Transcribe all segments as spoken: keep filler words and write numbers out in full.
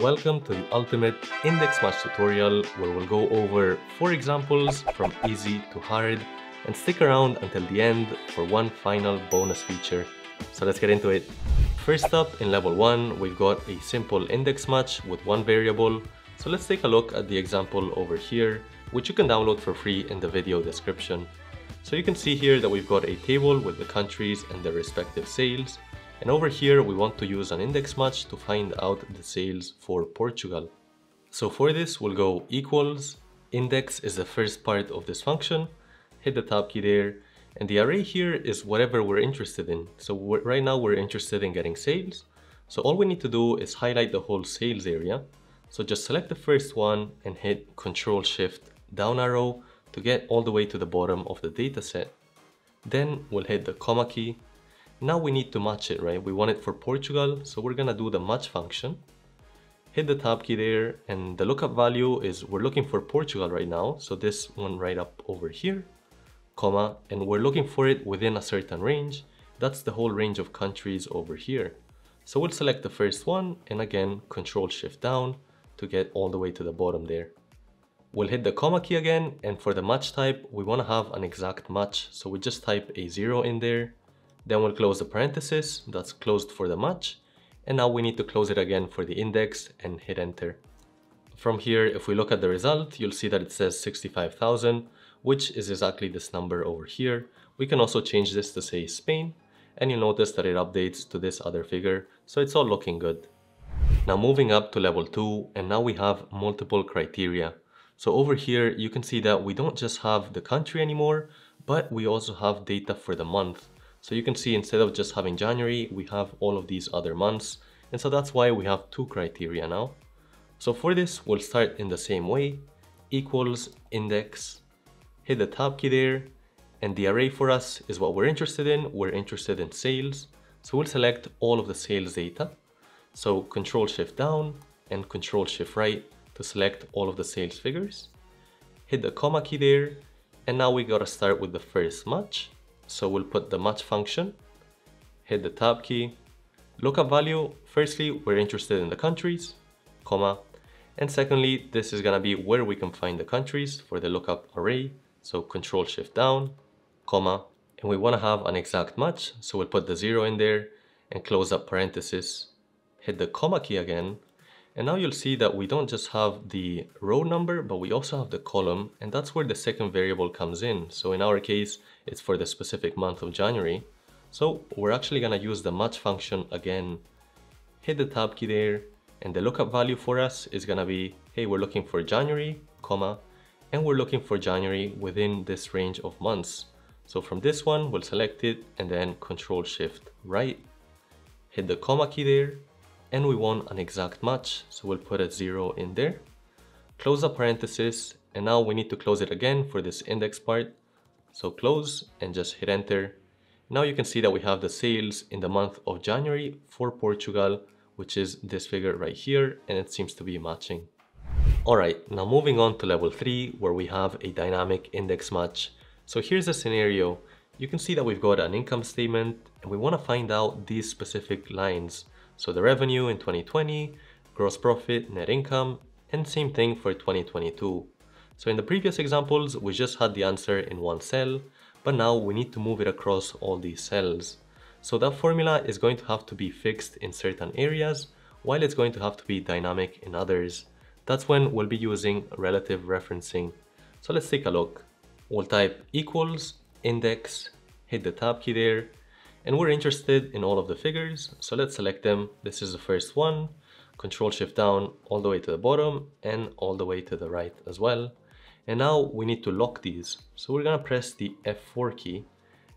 Welcome to the ultimate Index Match tutorial, where we'll go over four examples from easy to hard, and stick around until the end for one final bonus feature. So let's get into it. First up, in level one, we've got a simple index match with one variable. So let's take a look at the example over here, which you can download for free in the video description. So you can see here that we've got a table with the countries and their respective sales. And over here, we want to use an index match to find out the sales for Portugal. So for this, we'll go equals, index is the first part of this function, hit the tab key there, and the array here is whatever we're interested in. So we're, right now we're interested in getting sales. So all we need to do is highlight the whole sales area. So just select the first one and hit Control Shift down arrow to get all the way to the bottom of the data set. Then we'll hit the comma key. Now we need to match it, right? We want it for Portugal, so we're gonna do the match function. Hit the tab key there, and the lookup value is we're looking for Portugal right now, so this one right up over here, comma, and we're looking for it within a certain range. That's the whole range of countries over here. So we'll select the first one, and again, Control Shift down to get all the way to the bottom there. We'll hit the comma key again, and for the match type, we wanna have an exact match, so we just type a zero in there. Then we'll close the parenthesis, that's closed for the match. And now we need to close it again for the index and hit enter. From here, if we look at the result, you'll see that it says sixty-five thousand, which is exactly this number over here. We can also change this to say Spain, and you'll notice that it updates to this other figure. So it's all looking good. Now moving up to level two, and now we have multiple criteria. So over here, you can see that we don't just have the country anymore, but we also have data for the month. So you can see instead of just having January, we have all of these other months. And so that's why we have two criteria now. So for this, we'll start in the same way, equals index, hit the tab key there. And the array for us is what we're interested in. We're interested in sales. So we'll select all of the sales data. So Control Shift down and Control Shift right to select all of the sales figures. Hit the comma key there. And now we gotta start with the first match. So we'll put the match function, hit the tab key, lookup value. Firstly, we're interested in the countries, comma. And secondly, this is gonna be where we can find the countries for the lookup array. So Control Shift down, comma. And we wanna have an exact match. So we'll put the zero in there and close up parenthesis, hit the comma key again. And now you'll see that we don't just have the row number, but we also have the column, and that's where the second variable comes in. So in our case, it's for the specific month of January. So we're actually gonna use the match function again. Hit the tab key there, and the lookup value for us is gonna be, hey, we're looking for January, comma, and we're looking for January within this range of months. So from this one, we'll select it and then Control Shift right, hit the comma key there, and we want an exact match, so we'll put a zero in there, close a parenthesis, and now we need to close it again for this index part, so close and just hit enter. Now you can see that we have the sales in the month of January for Portugal, which is this figure right here, and it seems to be matching. All right, now moving on to level three, where we have a dynamic index match. So here's a scenario. You can see that we've got an income statement, and we want to find out these specific lines. So the revenue in twenty twenty, gross profit, net income, and same thing for twenty twenty-two. So in the previous examples, we just had the answer in one cell, but now we need to move it across all these cells. So that formula is going to have to be fixed in certain areas, while it's going to have to be dynamic in others. That's when we'll be using relative referencing. So let's take a look. We'll type equals index, hit the tab key there, and we're interested in all of the figures, so let's select them. This is the first one, Control Shift down all the way to the bottom and all the way to the right as well. And now we need to lock these. So we're gonna press the F four key,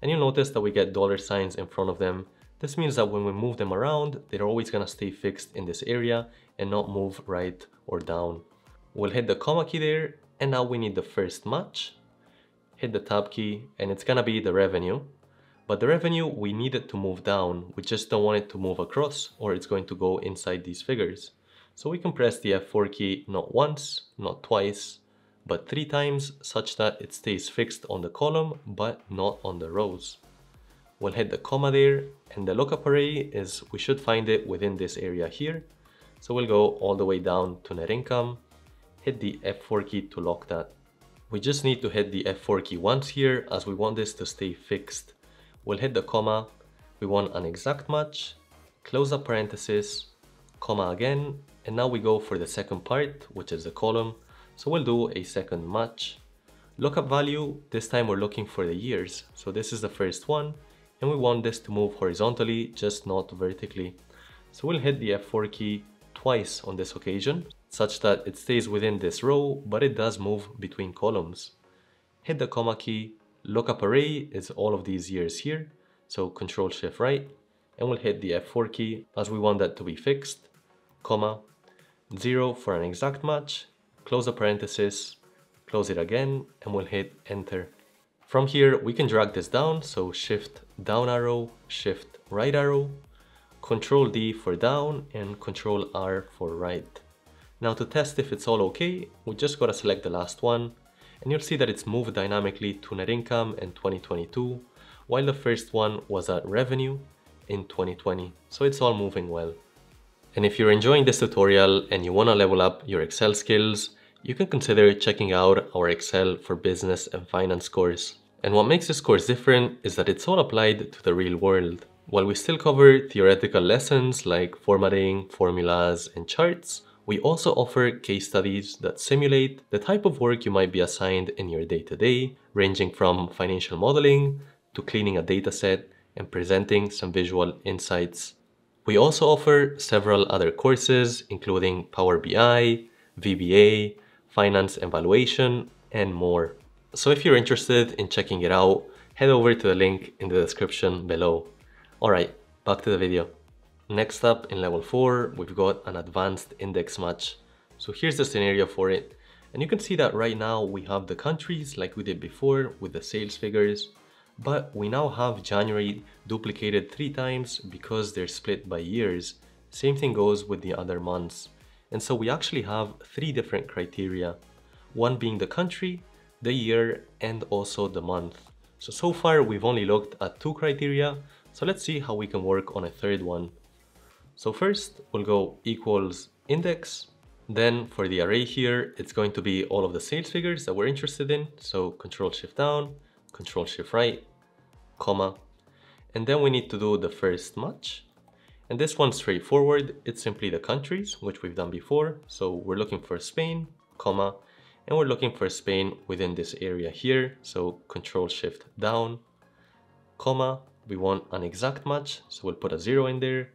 and you'll notice that we get dollar signs in front of them. This means that when we move them around, they're always gonna stay fixed in this area and not move right or down. We'll hit the comma key there, and now we need the first match. Hit the tab key, and it's gonna be the revenue. But the revenue, we need it to move down. We just don't want it to move across, or it's going to go inside these figures. So we can press the F four key not once, not twice, but three times, such that it stays fixed on the column, but not on the rows. We'll hit the comma there, and the lookup array is we should find it within this area here. So we'll go all the way down to net income, hit the F four key to lock that. We just need to hit the F four key once here as we want this to stay fixed. We'll hit the comma, we want an exact match, close a parenthesis, comma again, and now we go for the second part, which is the column. So we'll do a second match. Lookup value, this time we're looking for the years. So this is the first one, and we want this to move horizontally, just not vertically. So we'll hit the F four key twice on this occasion, such that it stays within this row, but it does move between columns. Hit the comma key, lookup array is all of these years here. So Control Shift right, and we'll hit the F four key as we want that to be fixed, comma, zero for an exact match, close a parenthesis, close it again, and we'll hit enter. From here, we can drag this down. So shift down arrow, shift right arrow, control D for down and control R for right. Now to test if it's all okay, we just gotta select the last one and you'll see that it's moved dynamically to net income in twenty twenty-two, while the first one was at revenue in twenty twenty. So it's all moving well. And if you're enjoying this tutorial and you wanna level up your Excel skills, you can consider checking out our Excel for Business and Finance course. And what makes this course different is that it's all applied to the real world. While we still cover theoretical lessons like formatting, formulas, and charts, we also offer case studies that simulate the type of work you might be assigned in your day-to-day, ranging from financial modeling to cleaning a dataset and presenting some visual insights. We also offer several other courses, including Power B I, V B A, Finance and Valuation, and more. So if you're interested in checking it out, head over to the link in the description below. Alright, back to the video. Next up in level four, we've got an advanced index match. So here's the scenario for it. And you can see that right now we have the countries like we did before with the sales figures, but we now have January duplicated three times because they're split by years. Same thing goes with the other months. And so we actually have three different criteria, one being the country, the year, and also the month. So, so far we've only looked at two criteria. So let's see how we can work on a third one. So first we'll go equals index. Then for the array here, it's going to be all of the sales figures that we're interested in. So Control Shift down, Control Shift right, comma. And then we need to do the first match. And this one's straightforward, it's simply the countries, which we've done before. So we're looking for Spain, comma, and we're looking for Spain within this area here. So Control Shift down, comma, we want an exact match. So we'll put a zero in there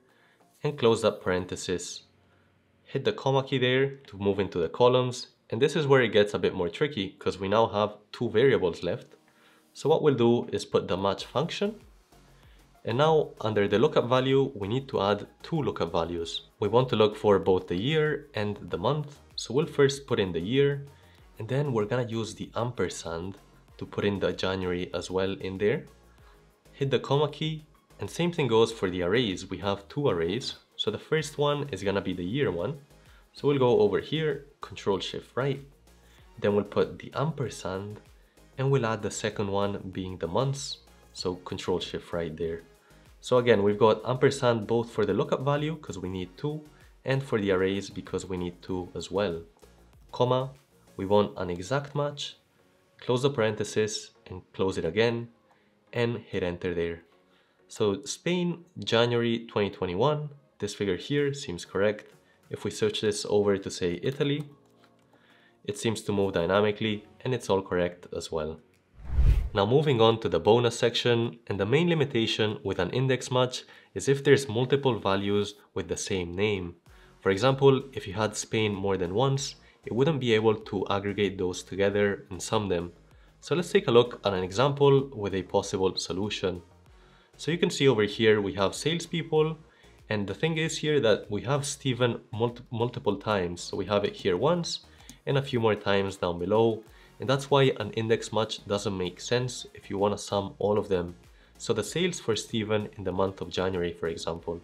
and close that parenthesis. Hit the comma key there to move into the columns. And this is where it gets a bit more tricky because we now have two variables left. So what we'll do is put the match function. And now under the lookup value, we need to add two lookup values. We want to look for both the year and the month. So we'll first put in the year, and then we're gonna use the ampersand to put in the January as well in there. Hit the comma key, and same thing goes for the arrays. We have two arrays. So the first one is gonna be the year one. So we'll go over here, Control Shift right. Then we'll put the ampersand and we'll add the second one being the months. So Control Shift right there. So again, we've got ampersand both for the lookup value because we need two and for the arrays because we need two as well. Comma, we want an exact match, close the parenthesis and close it again and hit enter there. So Spain, January twenty twenty-one, this figure here seems correct. If we search this over to say Italy, it seems to move dynamically and it's all correct as well. Now moving on to the bonus section, and the main limitation with an index match is if there's multiple values with the same name. For example, if you had Spain more than once, it wouldn't be able to aggregate those together and sum them. So let's take a look at an example with a possible solution. So you can see over here we have salespeople, and the thing is here that we have Stephen mul multiple times. So we have it here once and a few more times down below. And that's why an index match doesn't make sense if you want to sum all of them. So the sales for Stephen in the month of January, for example.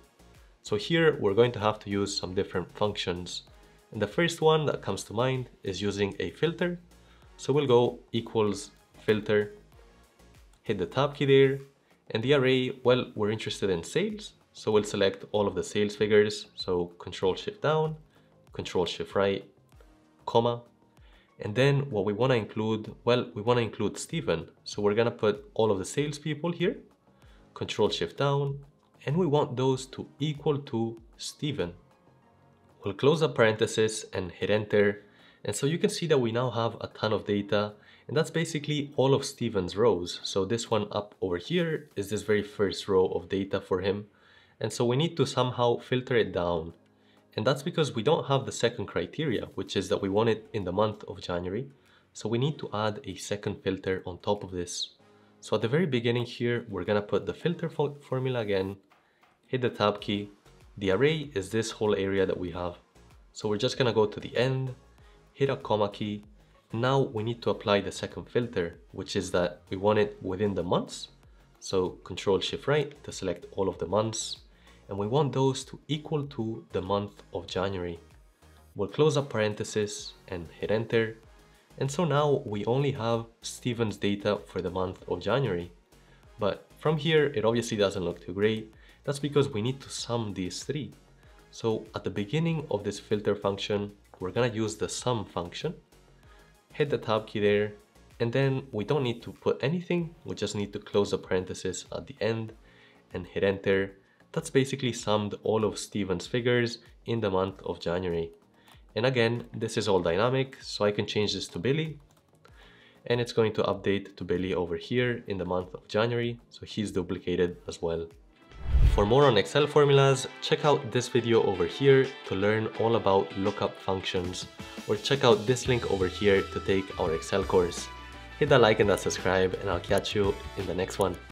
So here we're going to have to use some different functions. And the first one that comes to mind is using a filter. So we'll go equals filter, hit the tab key there. And the array, well, we're interested in sales. So we'll select all of the sales figures. So control shift down, control shift right, comma. And then what we want to include, well, we want to include Stephen. So we're going to put all of the salespeople here, control shift down, and we want those to equal to Stephen. We'll close the parenthesis and hit enter. And so you can see that we now have a ton of data, and that's basically all of Stephen's rows. So this one up over here is this very first row of data for him. And so we need to somehow filter it down. And that's because we don't have the second criteria, which is that we want it in the month of January. So we need to add a second filter on top of this. So at the very beginning here, we're going to put the filter fo- formula again, hit the tab key. The array is this whole area that we have. So we're just going to go to the end, hit a comma key. Now we need to apply the second filter, which is that we want it within the months. So control shift right to select all of the months. And we want those to equal to the month of January. We'll close up parenthesis and hit enter. And so now we only have Stephen's data for the month of January. But from here, it obviously doesn't look too great. That's because we need to sum these three. So at the beginning of this filter function, we're gonna use the sum function, hit the tab key there, and then we don't need to put anything. We just need to close the parenthesis at the end and hit enter. That's basically summed all of Stephen's figures in the month of January. And again, this is all dynamic, so I can change this to Billy. And it's going to update to Billy over here in the month of January, so he's duplicated as well. For more on Excel formulas, check out this video over here to learn all about lookup functions, or check out this link over here to take our Excel course. Hit that like and that subscribe, and I'll catch you in the next one.